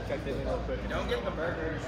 gotta check this in real quick. Don't get the burgers.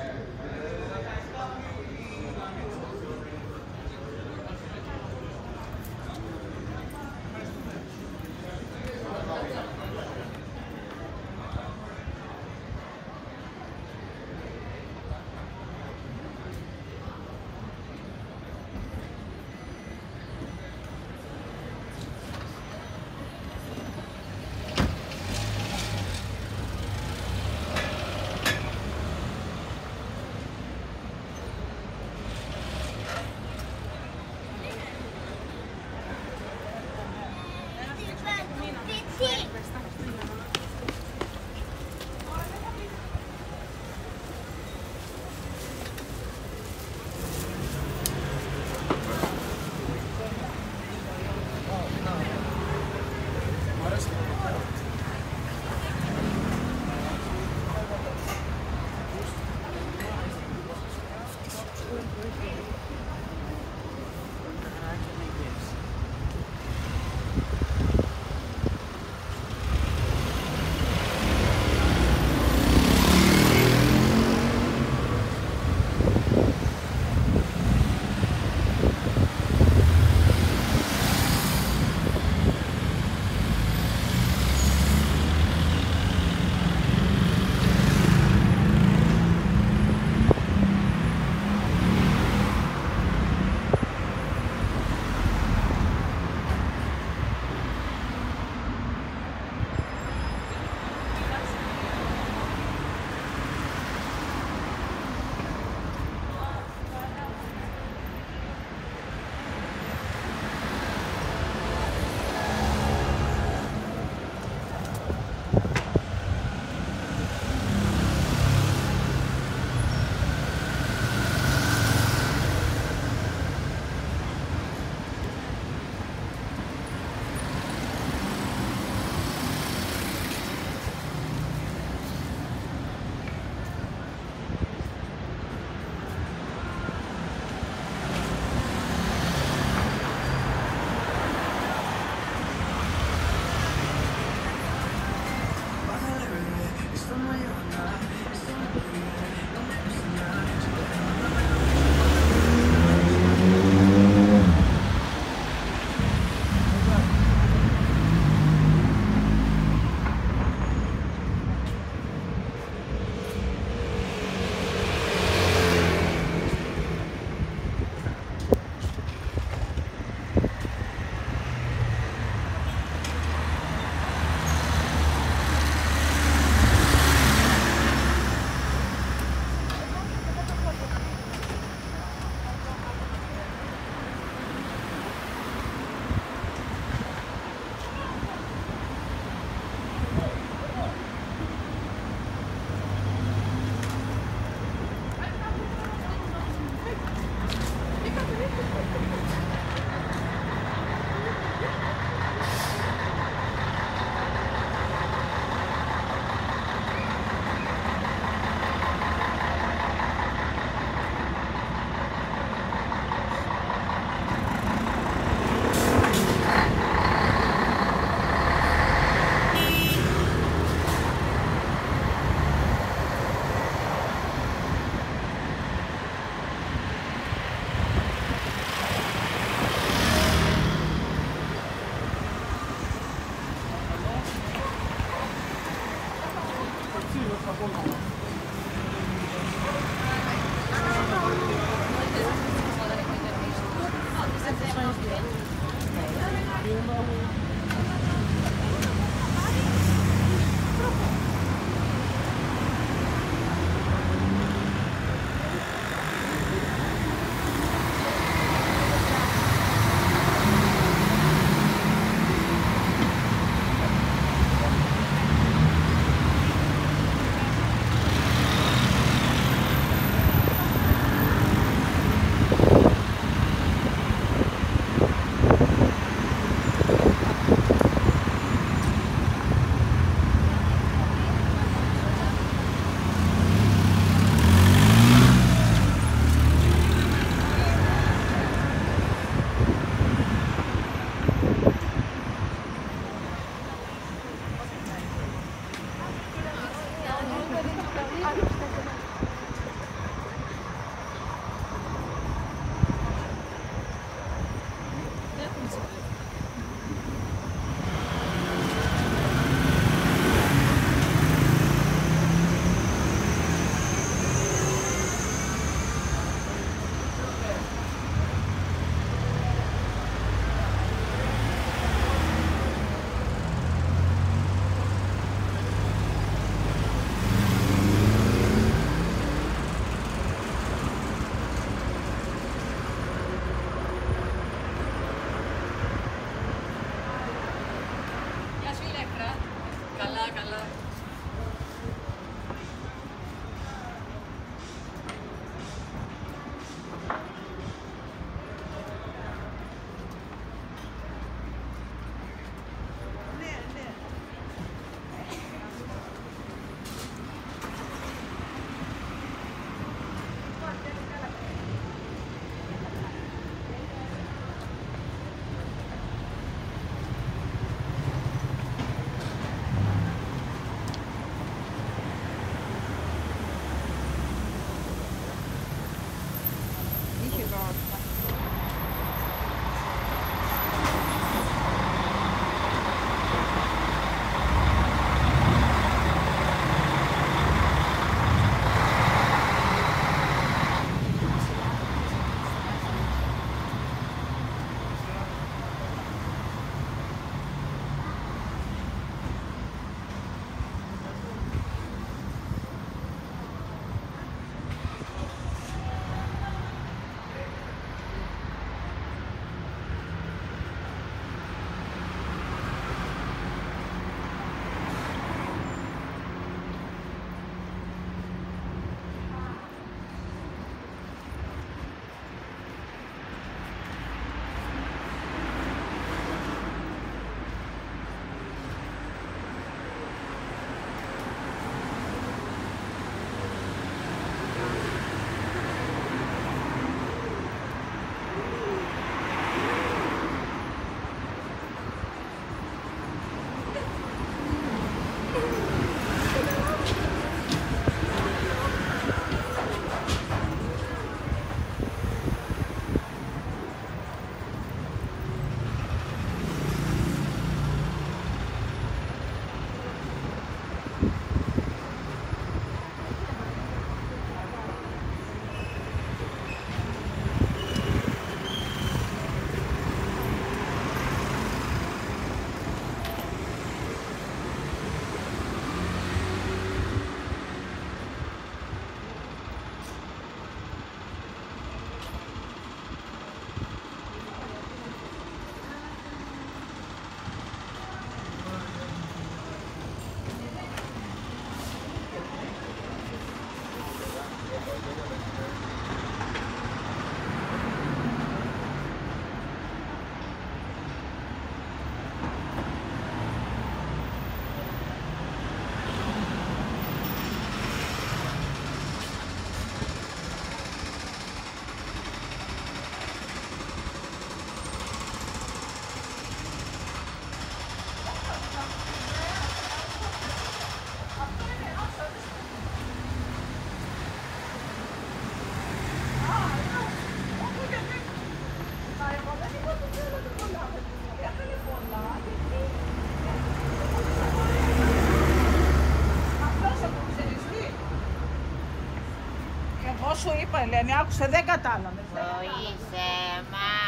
Ελένη, άκουσε, δεν κατάλαβε. Βοήθησε μα,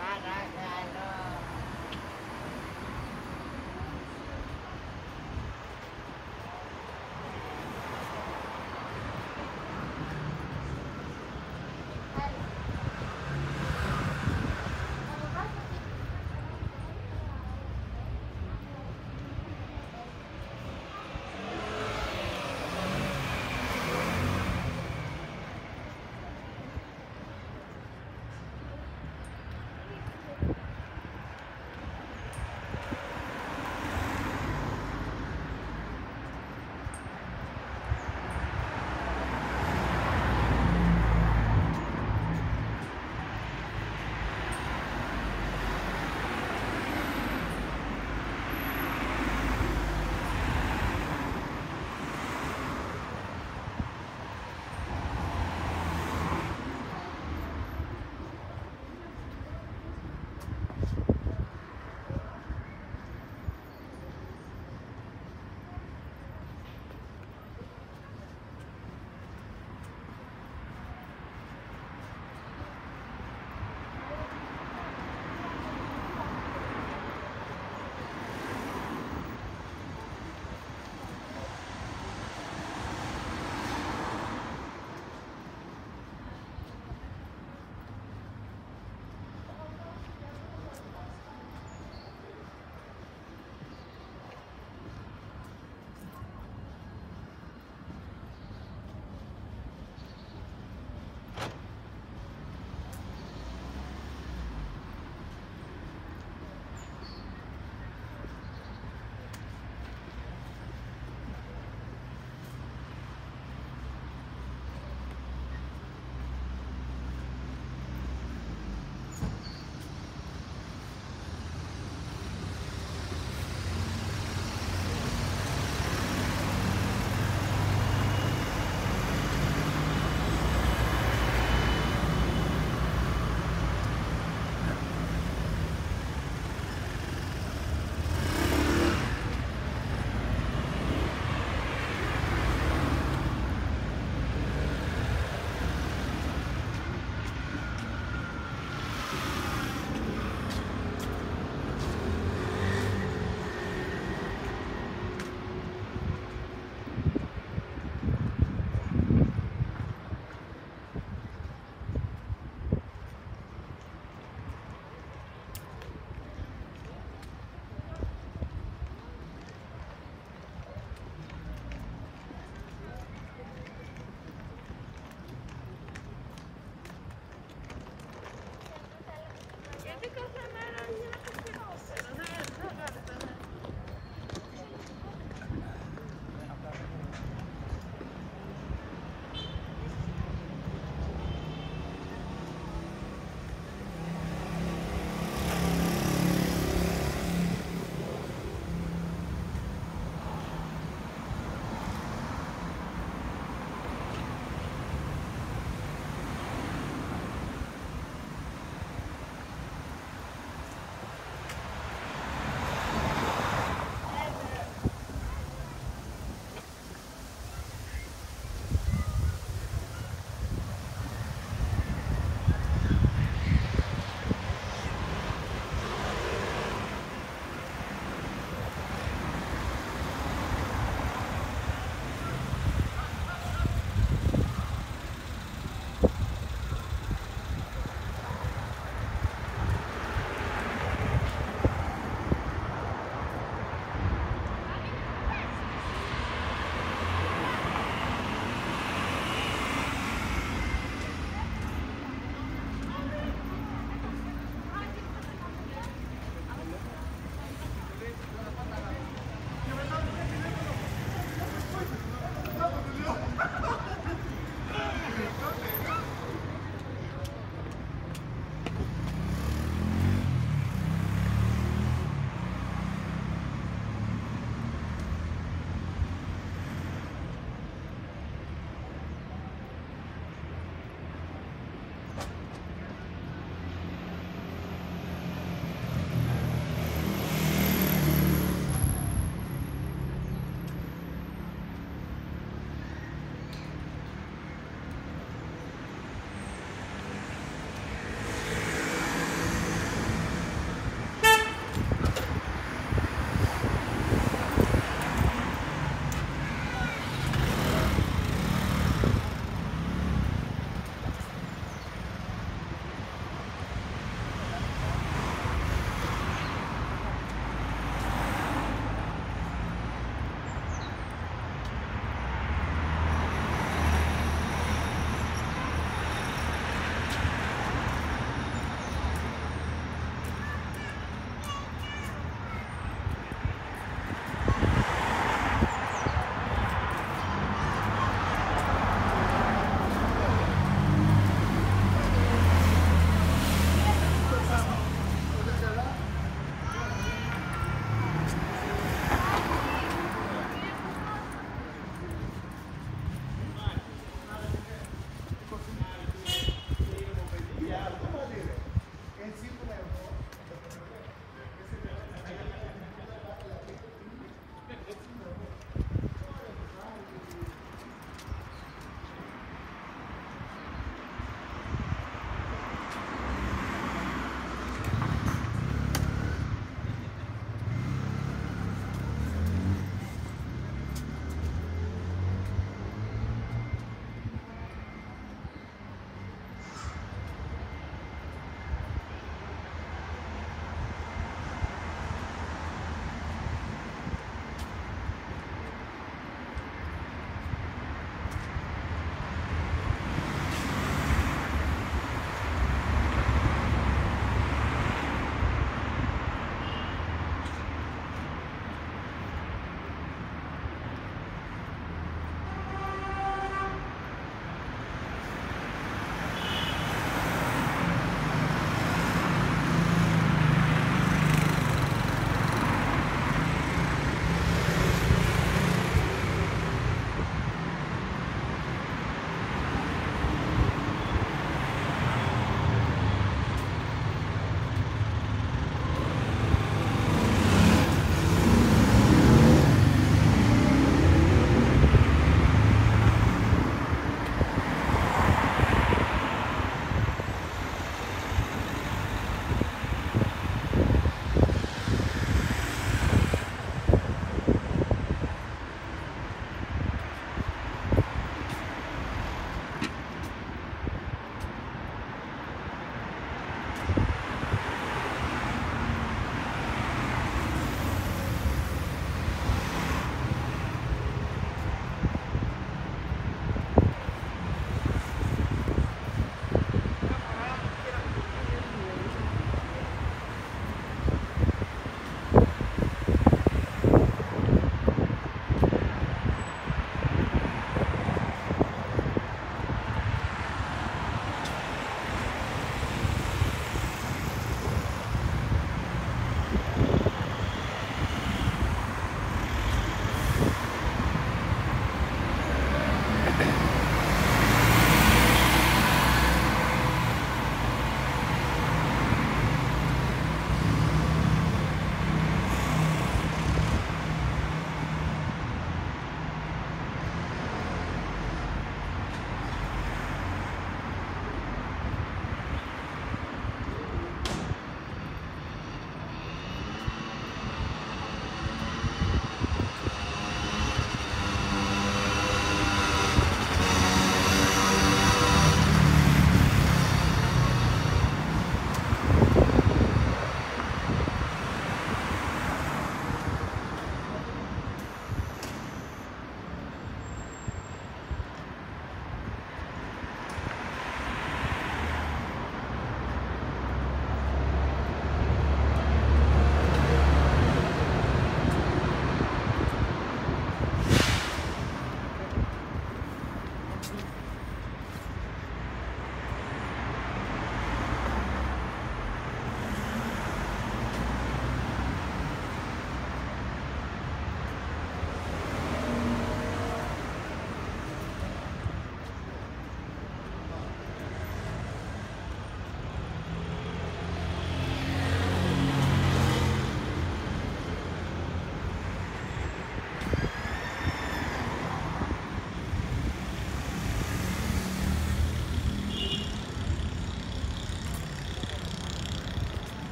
παρακαλώ.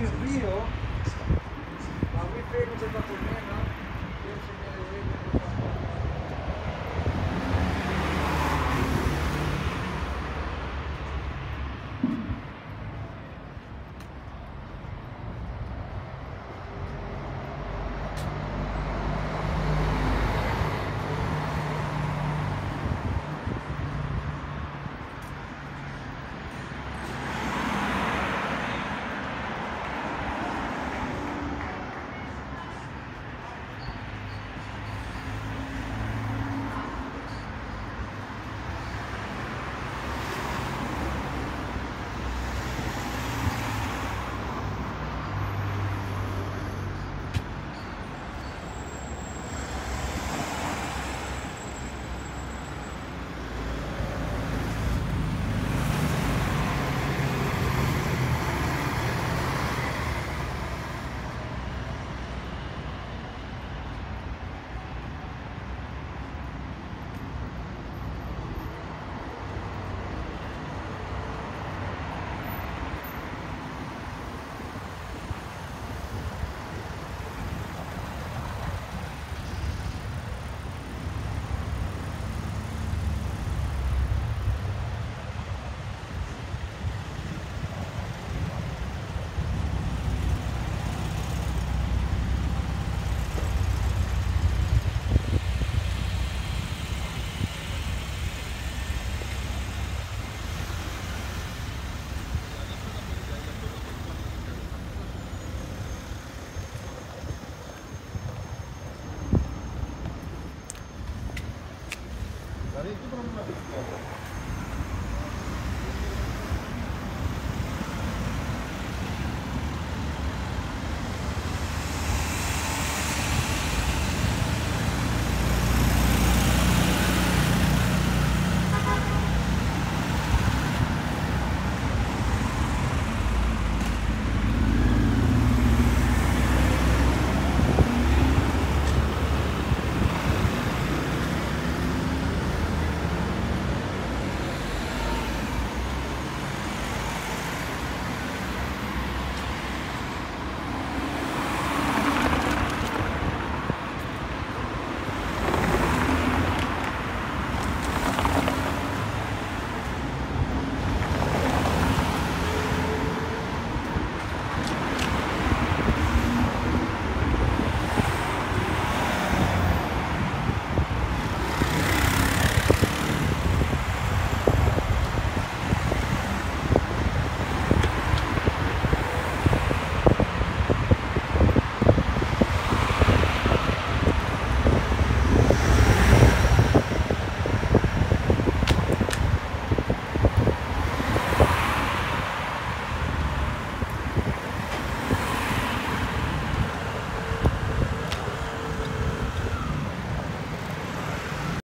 τις δύο, να μην φέρνετε τα κομμένα και έτσι να είναι τα